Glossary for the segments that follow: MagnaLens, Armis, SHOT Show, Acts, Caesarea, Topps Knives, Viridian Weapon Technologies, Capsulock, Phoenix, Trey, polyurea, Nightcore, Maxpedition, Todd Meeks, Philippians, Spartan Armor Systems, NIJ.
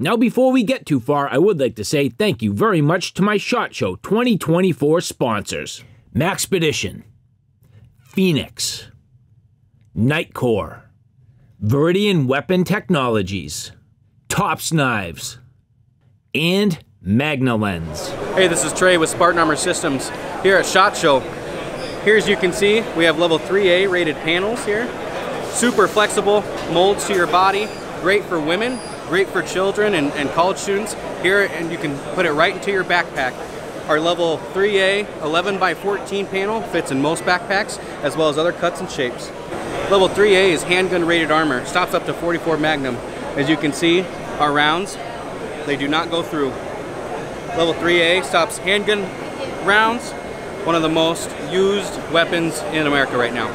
Now before we get too far, I would like to say thank you very much to my SHOT Show 2024 sponsors. Maxpedition, Phoenix, Nightcore, Viridian Weapon Technologies, Topps Knives, and MagnaLens. Hey, this is Trey with Spartan Armor Systems here at SHOT Show. Here, as you can see, we have level 3A rated panels here. Super flexible, molds to your body, great for women, great for children and college students. Here, and you can put it right into your backpack. Our level 3A 11 by 14 panel fits in most backpacks, as well as other cuts and shapes. Level 3A is handgun rated armor, stops up to 44 Magnum. As you can see, our rounds, they do not go through. Level 3A stops handgun rounds, one of the most used weapons in America right now.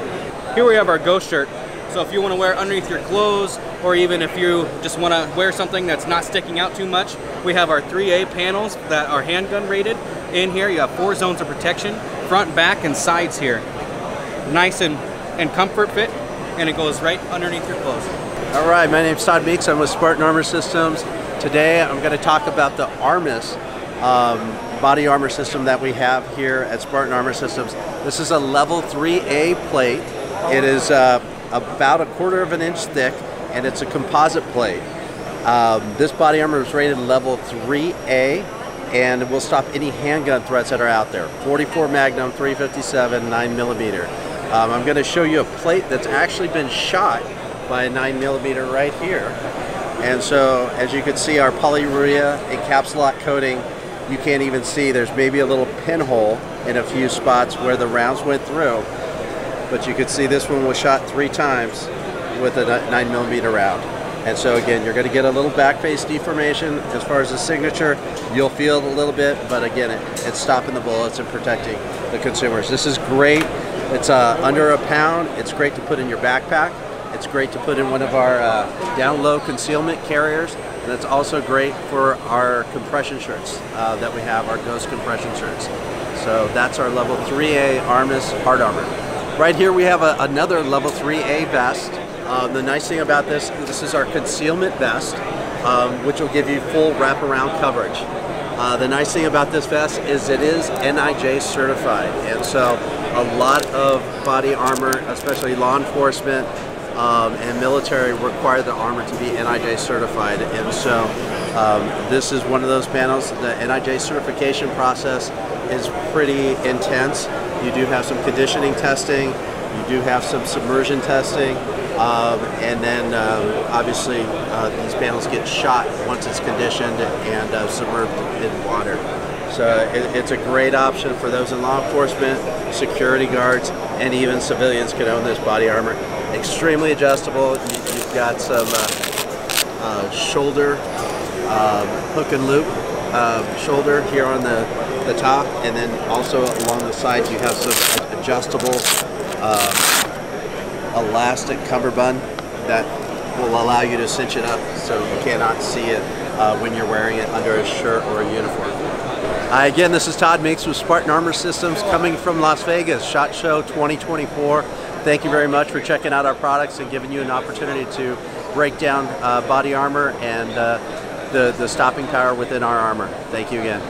Here we have our ghost shirt. So if you want to wear it underneath your clothes, or even if you just want to wear something that's not sticking out too much, we have our 3A panels that are handgun rated. In here, you have 4 zones of protection, front, back, and sides here. Nice and comfort fit, and it goes right underneath your clothes. All right, my name's Todd Meeks. I'm with Spartan Armor Systems. Today, I'm going to talk about the Armis body armor system that we have here at Spartan Armor Systems. This is a level 3A plate. It is about 1/4 of an inch thick, and it's a composite plate. This body armor is rated level 3A, and it will stop any handgun threats that are out there. 44 Magnum, 357, 9mm. I'm going to show you a plate that's actually been shot by a 9mm right here. And so, as you can see, our polyurea and capsulock coating, you can't even see. There's maybe a little pinhole in a few spots where the rounds went through. But you can see this one was shot 3 times with a 9mm round. And so again, you're going to get a little back face deformation. As far as the signature, you'll feel it a little bit, but again, it's stopping the bullets and protecting the consumers. This is great. It's under a pound. It's great to put in your backpack. It's great to put in one of our down low concealment carriers. And it's also great for our compression shirts that we have, our ghost compression shirts. So that's our level 3A Armis hard armor. Right here we have another level 3A vest. The nice thing about this is our concealment vest, which will give you full wraparound coverage. The nice thing about this vest is it is NIJ certified, and so a lot of body armor, especially law enforcement and military, require the armor to be NIJ certified. And so this is one of those panels. The NIJ certification process is pretty intense. You do have some conditioning testing, you do have some submersion testing, and then obviously these panels get shot once it's conditioned and submerged in water. So it's a great option for those in law enforcement, security guards, and even civilians can own this body armor. Extremely adjustable. You've got some shoulder hook and loop shoulder here on the top, and then also along the sides you have some adjustable elastic cummerbund that will allow you to cinch it up so you cannot see it when you're wearing it under a shirt or a uniform. Again, this is Todd Meeks with Spartan Armor Systems, coming from Las Vegas, SHOT Show 2024. Thank you very much for checking out our products and giving you an opportunity to break down body armor and the stopping power within our armor. Thank you again.